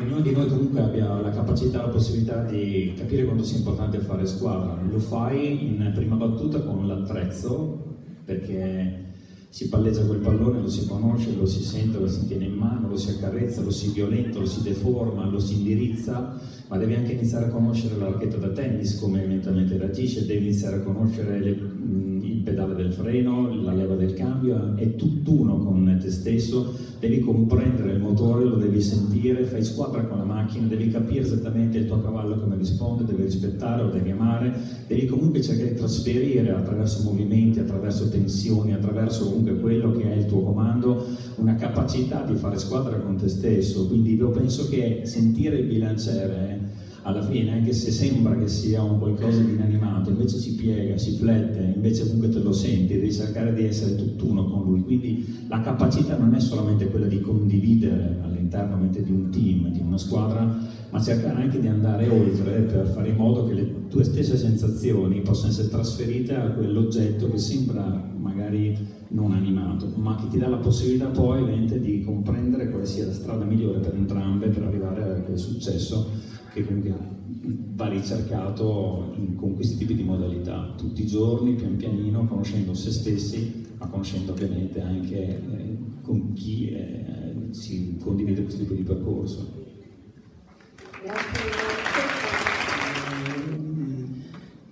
ognuno di noi comunque abbia la capacità, la possibilità di capire quanto sia importante fare squadra. Lo fai in prima battuta con l'attrezzo, perché si palleggia quel pallone, lo si conosce, lo si sente, lo si tiene in mano, lo si accarezza, lo si violenta, lo si deforma, lo si indirizza, ma devi anche iniziare a conoscere la racchetta da tennis, come eventualmente reagisce, devi iniziare a conoscere il pedale del freno, la leva del cambio, è tutt'uno con te stesso, devi comprendere il motore, lo devi sentire, fai squadra con la macchina, devi capire esattamente il tuo cavallo come risponde, devi rispettare, lo devi amare, devi comunque cercare di trasferire attraverso movimenti, attraverso tensioni, attraverso quello che è il tuo comando, una capacità di fare squadra con te stesso. Quindi io penso che sentire il bilanciere alla fine, anche se sembra che sia un qualcosa di inanimato, invece si piega, si flette, invece comunque te lo senti, devi cercare di essere tutt'uno con lui. Quindi la capacità non è solamente quella di condividere all'interno di un team, di una squadra, ma cercare anche di andare oltre per fare in modo che le tue stesse sensazioni possano essere trasferite a quell'oggetto che sembra magari non animato, ma che ti dà la possibilità poi ovviamente di comprendere quale sia la strada migliore per entrambe per arrivare a quel successo che comunque va ricercato con questi tipi di modalità tutti i giorni, pian pianino, conoscendo se stessi, ma conoscendo ovviamente anche con chi si condivide questo tipo di percorso.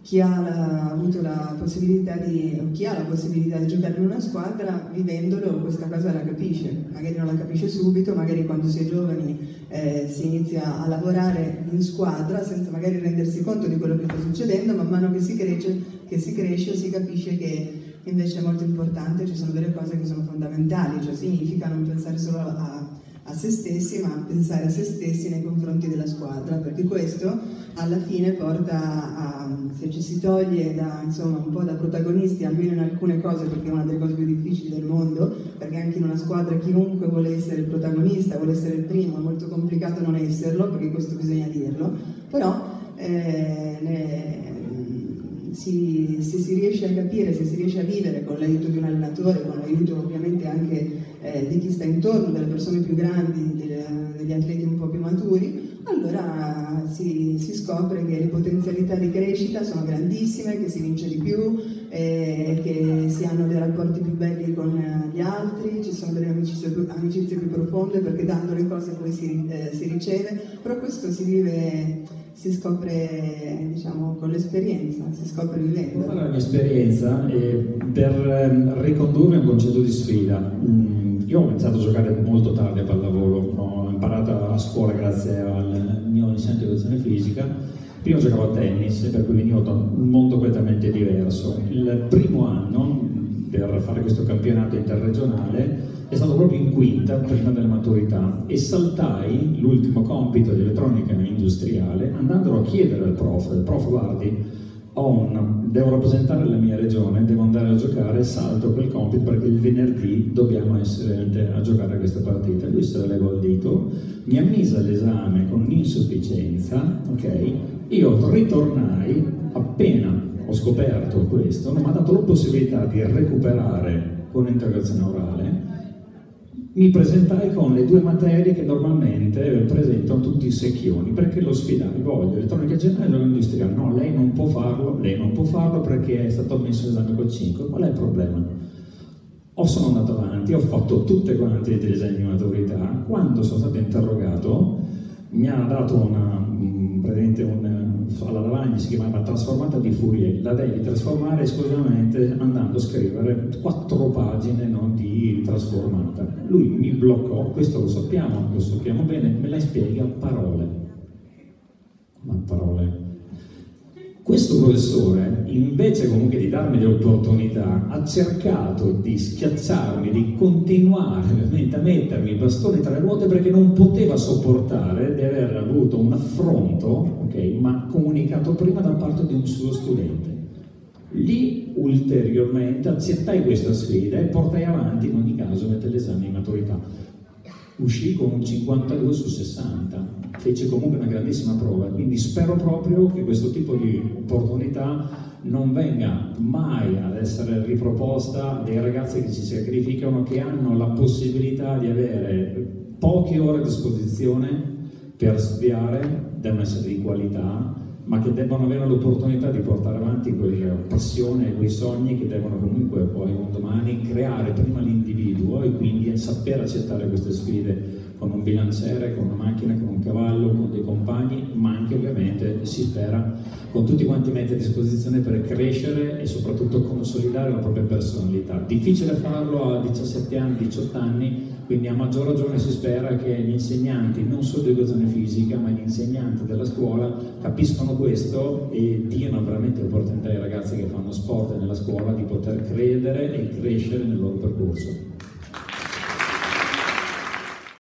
Chi ha la possibilità di giocare in una squadra, vivendolo, questa cosa la capisce. Magari non la capisce subito, magari quando si è giovani si inizia a lavorare in squadra senza magari rendersi conto di quello che sta succedendo, man mano che si cresce si capisce che invece è molto importante, ci sono delle cose che sono fondamentali, cioè significa non pensare solo a se stessi, ma pensare a se stessi nei confronti della squadra, perché questo alla fine porta a, se ci si toglie da, insomma, un po' da protagonisti, almeno in alcune cose, perché è una delle cose più difficili del mondo, perché anche in una squadra chiunque vuole essere il protagonista, vuole essere il primo, è molto complicato non esserlo, perché questo bisogna dirlo, però se si riesce a capire, se si riesce a vivere con l'aiuto di un allenatore, con l'aiuto ovviamente anche di chi sta intorno, delle persone più grandi, degli atleti un po' più maturi, allora si scopre che le potenzialità di crescita sono grandissime, che si vince di più, che si hanno dei rapporti più belli con gli altri, ci sono delle amicizie più profonde, perché dando le cose poi si riceve, però questo si vive, si scopre, diciamo, con l'esperienza, si scopre vivendo. Questa è la mia esperienza per ricondurre un concetto di sfida. Io ho iniziato a giocare molto tardi a pallavolo, ho imparato a scuola grazie al mio insegnante di educazione fisica. Prima giocavo a tennis, per cui venivo da un mondo completamente diverso. Il primo anno per fare questo campionato interregionale è stato proprio in quinta, prima della maturità, e saltai l'ultimo compito di elettronica industriale andandolo a chiedere al prof, guardi, devo rappresentare la mia regione, devo andare a giocare, salto quel compito perché il venerdì dobbiamo essere a giocare questa partita. Lui se la levò il dito, mi ammise all'esame con insufficienza, ok? Io ritornai, appena ho scoperto questo, mi ha dato la possibilità di recuperare con interrogazione orale. Mi presentai con le due materie che normalmente presentano tutti i secchioni, perché lo sfidai, voglio elettronica generale e industriale, no, lei non può farlo perché è stato messo l'esame con 5, qual è il problema? Sono andato avanti, ho fatto tutte quante le tesine di maturità, quando sono stato interrogato mi ha dato alla lavagna si chiamava trasformata di Fourier, la devi trasformare esclusivamente andando a scrivere 4 pagine di trasformata. Lui mi bloccò, questo lo sappiamo bene, me la spiega a parole. Ma parole. Questo professore, invece comunque di darmi le opportunità, ha cercato di schiacciarmi, di continuare a mettermi i bastoni tra le ruote perché non poteva sopportare di aver avuto un affronto, okay, ma comunicato prima da parte di un suo studente. Lì ulteriormente accettai questa sfida e portai avanti in ogni caso l'esame di maturità. Uscì con un 52 su 60, fece comunque una grandissima prova, quindi spero proprio che questo tipo di opportunità non venga mai ad essere riproposta dei ragazzi che si sacrificano, che hanno la possibilità di avere poche ore a disposizione per studiare devono essere di qualità, ma che debbano avere l'opportunità di portare avanti quella passione e quei sogni che devono comunque poi un domani creare prima l'individuo, e quindi saper accettare queste sfide con un bilanciere, con una macchina, con un cavallo, con dei compagni, ma anche ovviamente, si spera, con tutti quanti i mezzi a disposizione per crescere e soprattutto consolidare la propria personalità. Difficile farlo a 17 anni, 18 anni, quindi a maggior ragione si spera che gli insegnanti, non solo di educazione fisica, ma gli insegnanti della scuola capiscano questo e diano veramente l'opportunità ai ragazzi che fanno sport nella scuola di poter credere e crescere nel loro percorso.